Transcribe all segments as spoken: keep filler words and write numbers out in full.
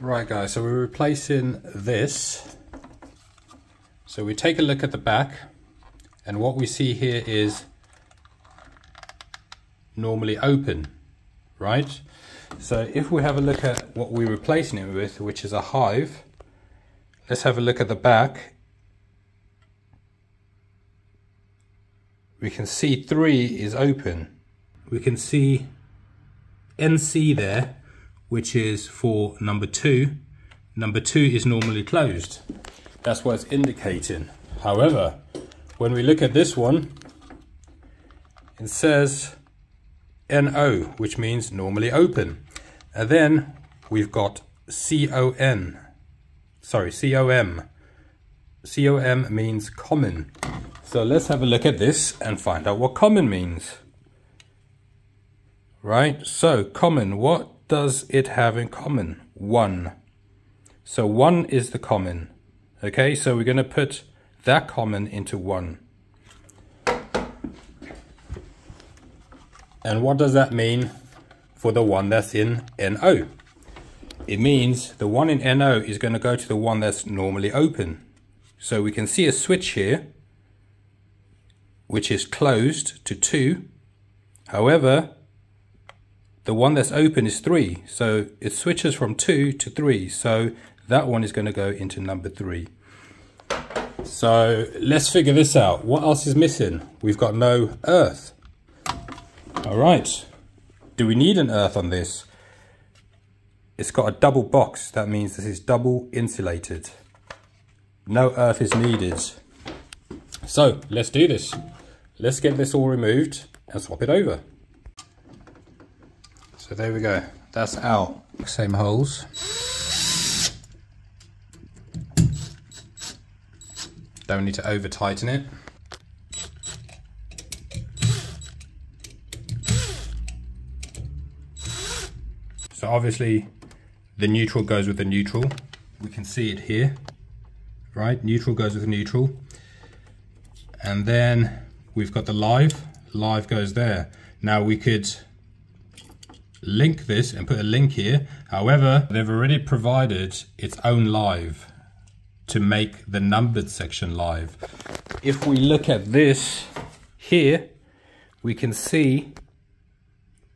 Right guys, so we're replacing this. So we take a look at the back, and what we see here is normally open, right? So if we have a look at what we're replacing it with, which is a Hive, let's have a look at the back. We can see three is open. We can see N C there, which is for number two. Number two is normally closed. That's what it's indicating. However, when we look at this one, it says N O, which means normally open. And then we've got C O N, sorry, C O M. C O M means common. So let's have a look at this and find out what common means. Right, so common, what does it have in common? One. So one is the common. Okay, so we're going to put that common into one. And what does that mean for the one that's in N O? It means the one in N O is going to go to the one that's normally open. So we can see a switch here, which is closed to two. However, the one that's open is three. So it switches from two to three. So that one is going to go into number three. So let's figure this out. What else is missing? We've got no earth. All right, do we need an earth on this? It's got a double box. That means this is double insulated. No earth is needed. So let's do this. Let's get this all removed and swap it over. So there we go. That's out. Same holes. Don't need to over tighten it. So obviously the neutral goes with the neutral. We can see it here, right? Neutral goes with neutral. And then we've got the live, live goes there. Now we could link this and put a link here. However, they've already provided its own live to make the numbered section live. If we look at this here, we can see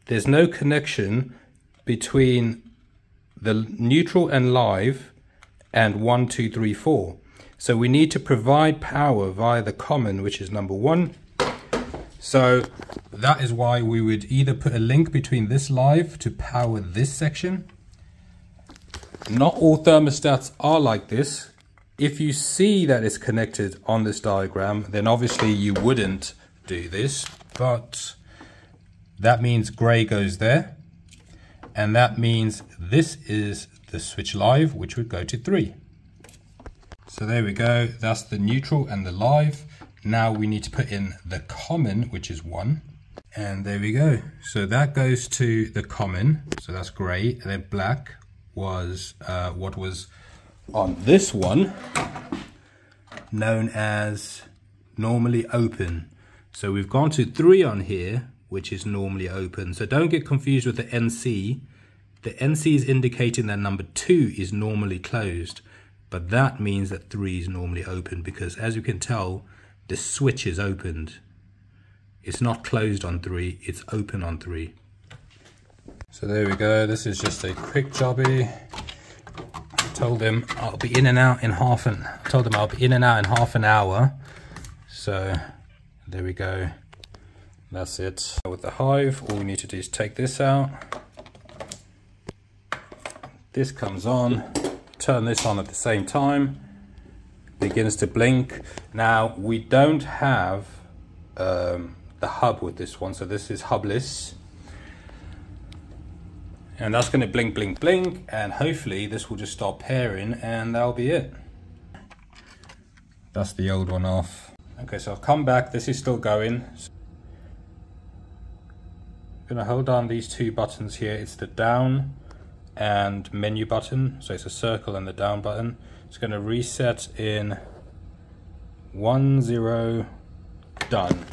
there's no connection between the neutral and live and one, two, three, four. So we need to provide power via the common, which is number one. So that is why we would either put a link between this live to power this section. Not all thermostats are like this. If you see that it's connected on this diagram, then obviously you wouldn't do this, but that means gray goes there. And that means this is the switch live, which would go to three. So there we go. That's the neutral and the live. Now we need to put in the common, which is one. And there we go. So that goes to the common. So that's gray. And then black was uh, what was on this one, known as normally open. So we've gone to three on here, which is normally open. So don't get confused with the N C. The N C is indicating that number two is normally closed, but that means that three is normally open because, as you can tell, the switch is opened. It's not closed on three, it's open on three. So there we go. This is just a quick jobby. I told them I'll be in and out in half an, I told them I'll be in and out in half an hour. So there we go. That's it. With the Hive, all we need to do is take this out. This comes on, turn this on at the same time, begins to blink. Now, we don't have um, the hub with this one, so this is hubless. And that's gonna blink, blink, blink, and hopefully this will just start pairing and that'll be it. That's the old one off. Okay, so I've come back, this is still going. I'm going to hold down these two buttons here. It's the down and menu button, so it's a circle and the down button. It's going to reset in one zero, done.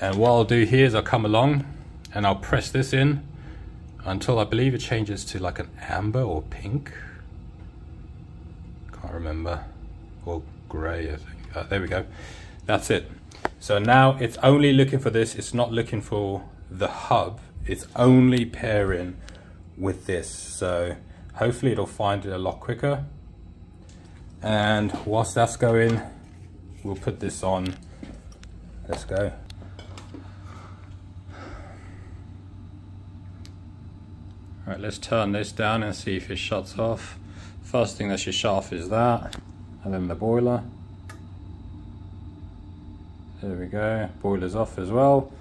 And what I'll do here is I'll come along and I'll press this in until I believe it changes to like an amber or pink. can't remember, or grey, I think. Oh, there we go, that's it. So now it's only looking for this, it's not looking for the hub, it's only pairing with this. So hopefully it'll find it a lot quicker. And whilst that's going, we'll put this on. Let's go. All right, let's turn this down and see if it shuts off. First thing that should shut off is that, and then the boiler. There we go, boiler's off as well.